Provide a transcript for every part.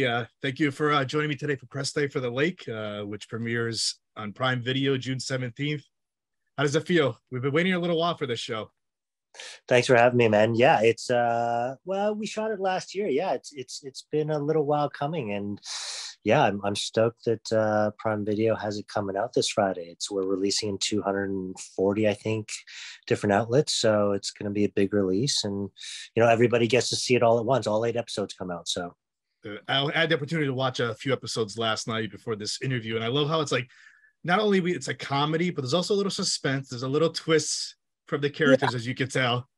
Mary, thank you for joining me today for Press Day for The Lake, which premieres on Prime Video June 17th. How does it feel? We've been waiting a little while for this show. Thanks for having me, man. Yeah, it's well, we shot it last year. Yeah, it's been a little while coming, and yeah, I'm stoked that Prime Video has it coming out this Friday. We're releasing in 240, I think, different outlets, so it's going to be a big release, and you know, everybody gets to see it all at once. All 8 episodes come out, so I had the opportunity to watch a few episodes last night before this interview, and I love how it's like not only it's a comedy, but there's also a little suspense. There's a little twist from the characters, yeah, as you can tell.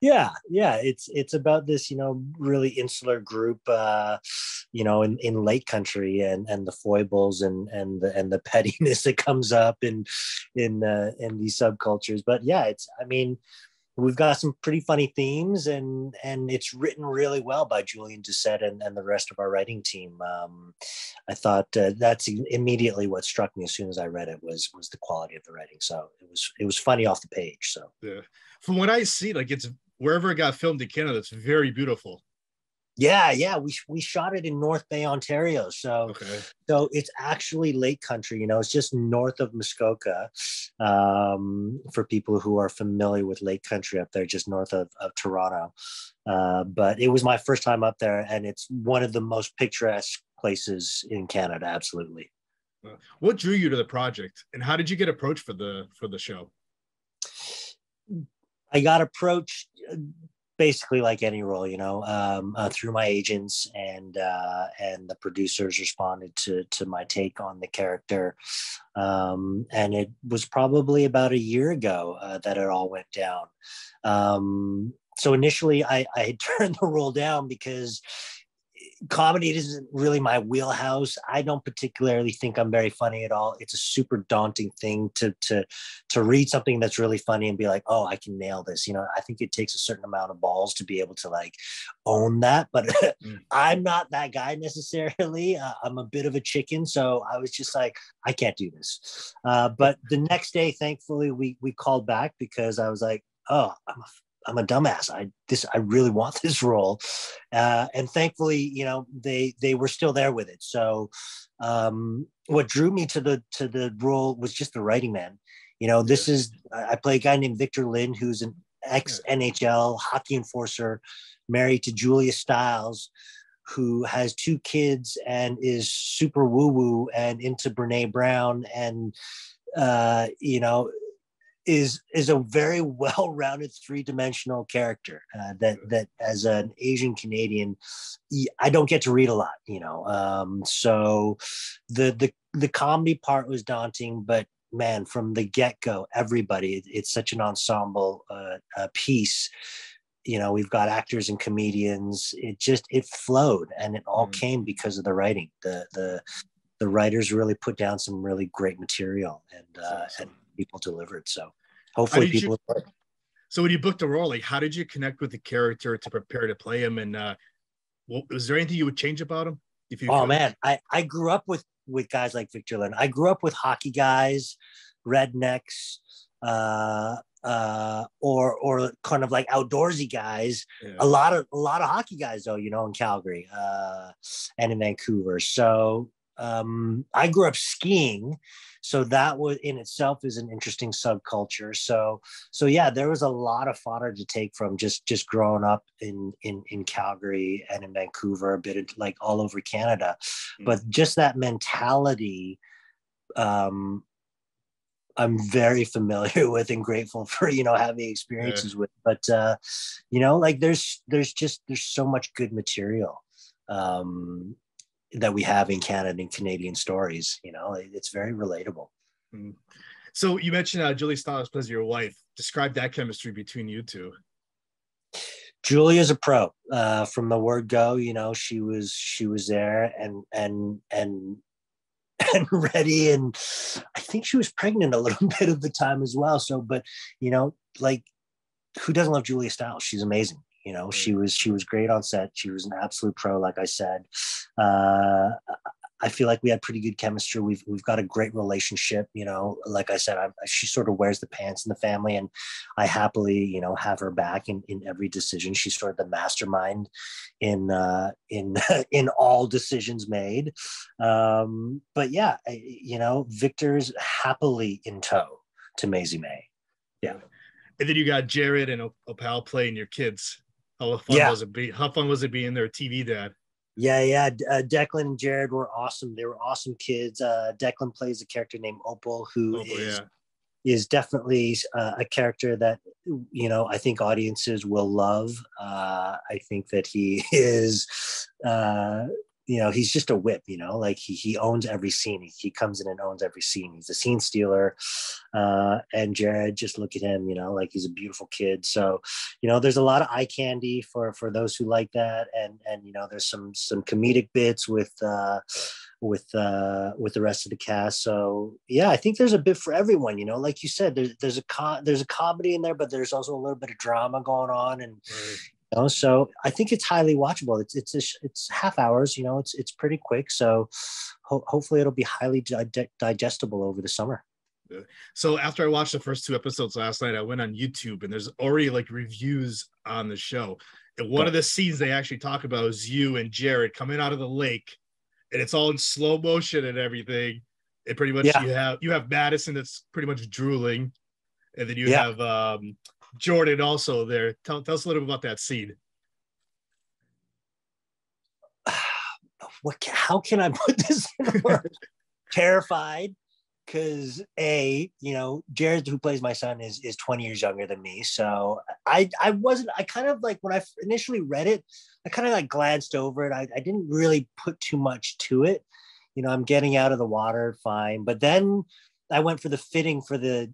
Yeah, it's about this, you know, really insular group, you know, in Lake Country, and the foibles and the pettiness that comes up in these subcultures. But yeah, I mean, we've got some pretty funny themes, and it's written really well by Julian DeSette and the rest of our writing team. I thought that's immediately what struck me as soon as I read it was the quality of the writing. So it was funny off the page. So yeah, from what I see, like it's wherever it got filmed in Canada, it's very beautiful. Yeah, we shot it in North Bay, Ontario. So, okay. So it's actually Lake Country, you know, it's just north of Muskoka, for people who are familiar with Lake Country up there, just north of Toronto. But it was my first time up there, and it's one of the most picturesque places in Canada, absolutely. What drew you to the project, and how did you get approached for the show? I got approached basically like any role, you know, through my agents, and the producers responded to my take on the character. And it was probably about a year ago that it all went down. So initially I had turned the role down because comedy isn't really my wheelhouse. I don't particularly think I'm very funny at all. It's a super daunting thing to read something that's really funny and be like, oh, I can nail this. You know, I think it takes a certain amount of balls to be able to like own that, but I'm not that guy necessarily. I'm a bit of a chicken. So I was just like, I can't do this. But the next day, thankfully we called back because I was like, oh, I'm a dumbass. I really want this role. And thankfully, you know, they were still there with it. So what drew me to the role was just the writing, man. You know, this is, I play a guy named Victor Lynn, who's an ex-NHL hockey enforcer, married to Julia Stiles, who has 2 kids and is super woo-woo and into Brene Brown, and, you know, is a very well-rounded 3-dimensional character that as an Asian Canadian, I don't get to read a lot, you know? So the comedy part was daunting, but man, from the get-go, everybody, it's such an ensemble piece. You know, we've got actors and comedians. It flowed, and it all came because of the writing. The writers really put down some really great material, and people delivered, so hopefully people. So when you booked the role, like, how did you connect with the character to prepare to play him, and was there anything you would change about him if you could? Man, I grew up with guys like Victor Lynn. I grew up with hockey guys, rednecks, or kind of like outdoorsy guys. Yeah. a lot of hockey guys though, you know, in Calgary and in Vancouver. So I grew up skiing, so that was in itself is an interesting subculture. So yeah, there was a lot of fodder to take from just growing up in Calgary and in Vancouver, a bit of, like, all over Canada. But just that mentality, I'm very familiar with and grateful for, you know, having experiences with. But you know, like there's so much good material that we have in Canada and Canadian stories. You know, it's very relatable. So you mentioned Julia Stiles plays your wife. Describe that chemistry between you two. Julia's a pro from the word go. You know, she was there and ready, and I think she was pregnant a little bit of the time as well. So, but you know, like, who doesn't love Julia Stiles? She's amazing. You know, she was great on set. She was an absolute pro, like I said. I feel like we had pretty good chemistry. We've got a great relationship, you know, like I said, she sort of wears the pants in the family, and I happily, you know, have her back in every decision. She's sort of the mastermind in all decisions made. But yeah, you know, Victor's happily in tow to Maisy-May. Yeah. And then you got Jared and Opal playing your kids. How fun was it be? How fun was it being their TV dad? Yeah. Declan and Jared were awesome. They were awesome kids. Declan plays a character named Opal, who is definitely a character that, you know, I think audiences will love. I think that he is, you know, he's just a whip, you know, like he owns every scene. He comes in and owns every scene. He's a scene stealer. And Jared, just look at him, you know, like he's a beautiful kid. So, you know, there's a lot of eye candy for those who like that. And, you know, there's some comedic bits with the rest of the cast. So yeah, I think there's a bit for everyone, you know, like you said, there's a comedy in there, but there's also a little bit of drama going on, and right. You know, so I think it's highly watchable. It's half hours, you know, it's pretty quick. So hopefully it'll be highly digestible over the summer. So after I watched the first two episodes last night, I went on YouTube, and there's already like reviews on the show. And one of the scenes they actually talk about is you and Jared coming out of the lake, and it's all in slow motion and everything. And pretty much you have Madison that's pretty much drooling. And then you have, Jordan also there. Tell us a little bit about that scene. How can I put this in words? Terrified, because you know, Jared, who plays my son, is 20 years younger than me. So I kind of like, when I initially read it, I kind of like glanced over it. I didn't really put too much to it. You know, I'm getting out of the water fine. But then I went for the fitting for the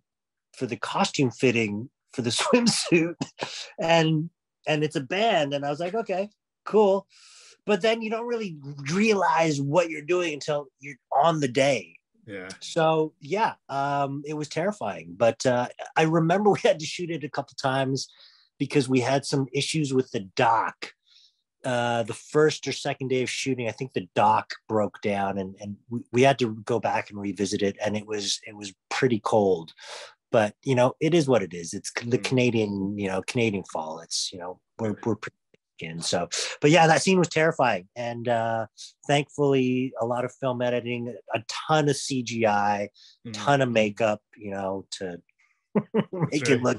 costume fitting for the swimsuit, and it's a band, and I was like, okay, cool. But then you don't really realize what you're doing until you're on the day. It was terrifying, but I remember we had to shoot it a couple times because we had some issues with the dock. The first or second day of shooting, I think the dock broke down, and we had to go back and revisit it, and it was pretty cold. But, you know, it is what it is. It's the Canadian, you know, Canadian fall. It's, you know, we're pretty in. So, but yeah, that scene was terrifying. And thankfully, a lot of film editing, a ton of CGI, ton of makeup, you know, to make it look.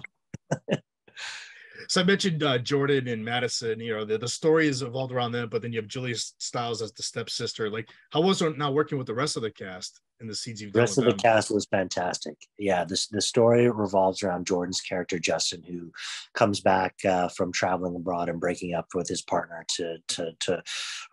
So I mentioned Jordan and Madison, you know, the story is evolved around them, but then you have Julia Stiles as the stepsister. Like, how was it now working with the rest of the cast and the scenes you've done? The rest of the cast was fantastic. Yeah, the story revolves around Jordan's character, Justin, who comes back from traveling abroad and breaking up with his partner to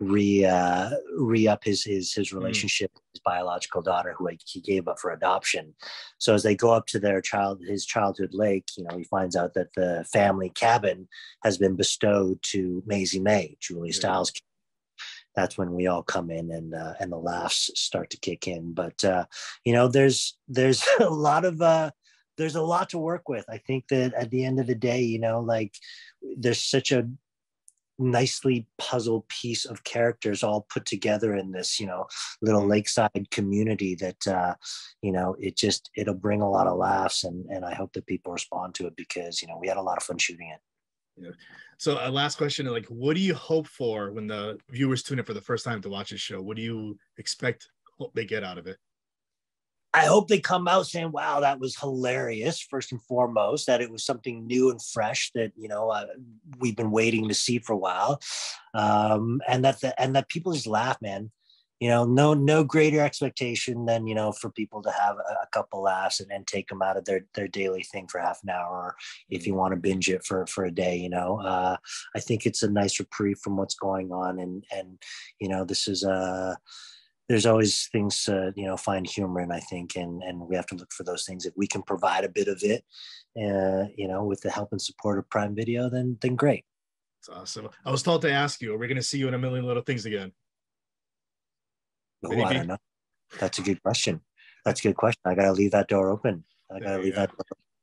re-up his relationship with his biological daughter, who he gave up for adoption. So as they go up to his childhood lake, you know, he finds out that the family cabin has been bestowed to Maisy-May, Julia Stiles. That's when we all come in, and the laughs start to kick in. But you know, there's a lot of there's a lot to work with. I think that at the end of the day, you know, like there's such a nicely puzzled piece of characters all put together in this, you know, little lakeside community that you know, it'll bring a lot of laughs, and I hope that people respond to it, because you know, we had a lot of fun shooting it. Yeah. So last question, like, what do you hope for when the viewers tune in for the first time to watch this show? What do you hope they get out of it? I hope they come out saying, wow, that was hilarious. First and foremost, that it was something new and fresh that, you know, we've been waiting to see for a while. And that people just laugh, man. You know, no greater expectation than, you know, for people to have a couple laughs and take them out of their daily thing for half an hour, or if you want to binge it for a day, you know. I think it's a nice reprieve from what's going on, and you know, this is there's always things to, you know, find humor in, I think, and we have to look for those things. If we can provide a bit of it, you know, with the help and support of Prime Video, then great. That's awesome. I was told to ask you, are we going to see you in A Million Little Things again? Oh, I don't know. That's a good question. I gotta leave that door open.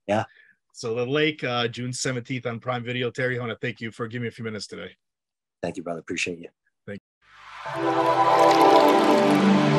Yeah. So The Lake, June 17th on Prime Video. Terry, I want to thank you for giving me a few minutes today. Thank you, brother. Appreciate you. Thank you.